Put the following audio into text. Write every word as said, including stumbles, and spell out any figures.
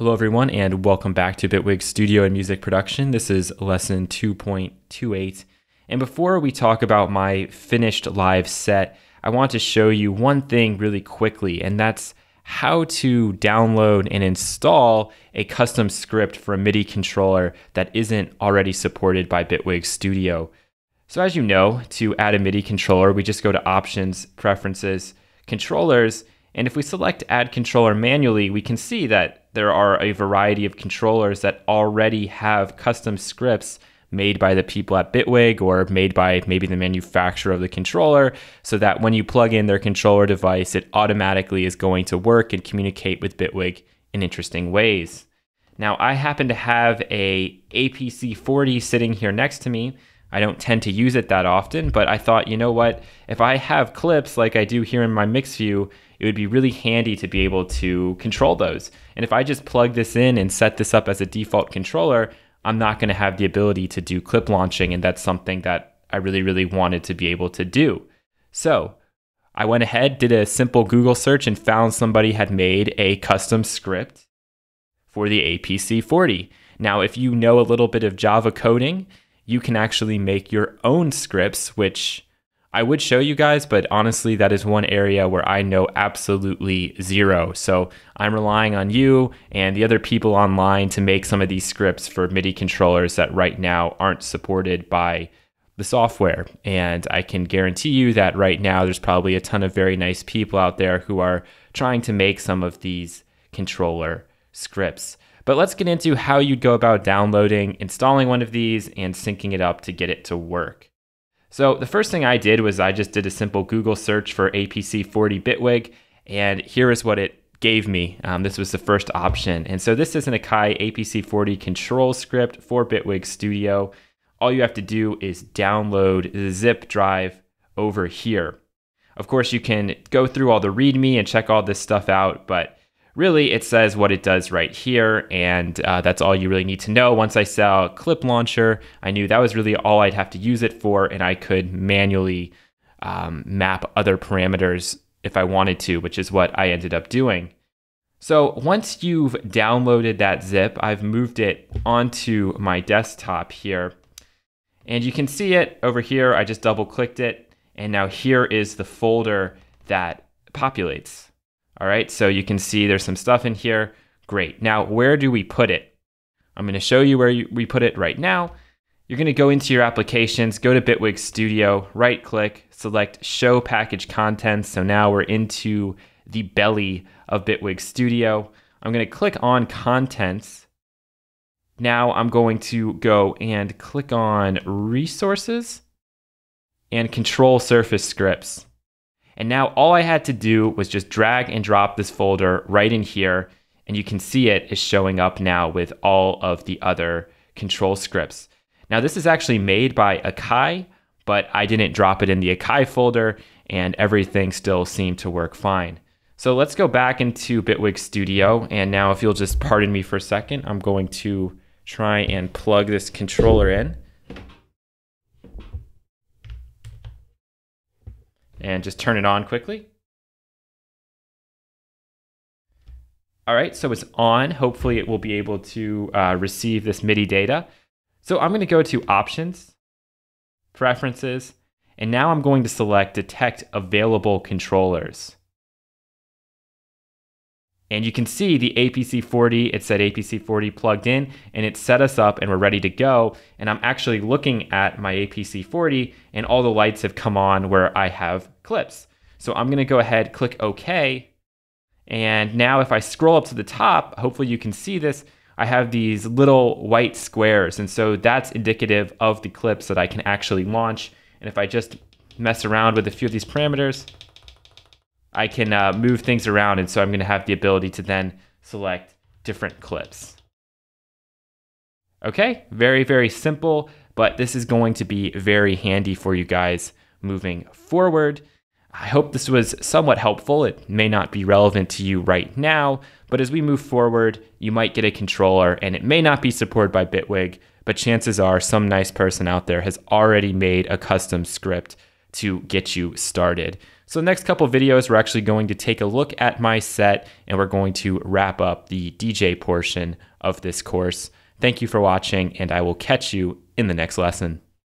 Hello everyone, and welcome back to Bitwig Studio and Music Production. This is lesson two point two eight. And before we talk about my finished live set, I want to show you one thing really quickly, and that's how to download and install a custom script for a MIDI controller that isn't already supported by Bitwig Studio. So as you know, to add a MIDI controller, we just go to Options, Preferences, Controllers, and if we select Add Controller manually, we can see that there are a variety of controllers that already have custom scripts made by the people at Bitwig or made by maybe the manufacturer of the controller, so that when you plug in their controller device, it automatically is going to work and communicate with Bitwig in interesting ways. Now, I happen to have a A P C forty sitting here next to me. I don't tend to use it that often, but I thought, you know what, if I have clips like I do here in my MixView, it would be really handy to be able to control those. And if I just plug this in and set this up as a default controller, I'm not gonna have the ability to do clip launching, and that's something that I really, really wanted to be able to do. So I went ahead, did a simple Google search, and found somebody had made a custom script for the A P C forty. Now, if you know a little bit of Java coding, you can actually make your own scripts, which I would show you guys, but honestly, that is one area where I know absolutely zero. So I'm relying on you and the other people online to make some of these scripts for MIDI controllers that right now aren't supported by the software. And I can guarantee you that right now, there's probably a ton of very nice people out there who are trying to make some of these controller scripts. But let's get into how you'd go about downloading, installing one of these, and syncing it up to get it to work. So the first thing I did was I just did a simple Google search for A P C forty Bitwig, and here is what it gave me. Um, this was the first option. And so this is an Akai A P C forty control script for Bitwig Studio. All you have to do is download the zip drive over here. Of course, you can go through all the README and check all this stuff out, but really, it says what it does right here, and uh, that's all you really need to know. Once I saw Clip Launcher, I knew that was really all I'd have to use it for, and I could manually um, map other parameters if I wanted to, which is what I ended up doing. So once you've downloaded that zip, I've moved it onto my desktop here, and you can see it over here. I just double-clicked it, and now here is the folder that populates. All right, so you can see there's some stuff in here. Great. Now, where do we put it? I'm going to show you where you, we put it right now. You're going to go into your applications, go to Bitwig Studio, right-click, select Show Package Contents. So now we're into the belly of Bitwig Studio. I'm going to click on Contents. Now I'm going to go and click on Resources and Control Surface Scripts. And now all I had to do was just drag and drop this folder right in here, and you can see it is showing up now with all of the other control scripts. Now this is actually made by Akai, but I didn't drop it in the Akai folder, and everything still seemed to work fine. So let's go back into Bitwig Studio, and now if you'll just pardon me for a second, I'm going to try and plug this controller in. And just turn it on quickly. All right, so it's on. Hopefully it will be able to uh, receive this MIDI data. So I'm gonna go to Options, Preferences, and now I'm going to select Detect Available Controllers. And you can see the A P C forty, it said A P C forty plugged in, and it set us up and we're ready to go. And I'm actually looking at my A P C forty and all the lights have come on where I have clips. So I'm gonna go ahead, click OK. And now if I scroll up to the top, hopefully you can see this, I have these little white squares. And so that's indicative of the clips that I can actually launch. And if I just mess around with a few of these parameters, I can uh, move things around, and so I'm going to have the ability to then select different clips. Okay, very, very simple, but this is going to be very handy for you guys moving forward. I hope this was somewhat helpful. It may not be relevant to you right now, but as we move forward, you might get a controller, and it may not be supported by Bitwig, but chances are some nice person out there has already made a custom script to get you started. So the next couple of videos, we're actually going to take a look at my set and we're going to wrap up the D J portion of this course. Thank you for watching, and I will catch you in the next lesson.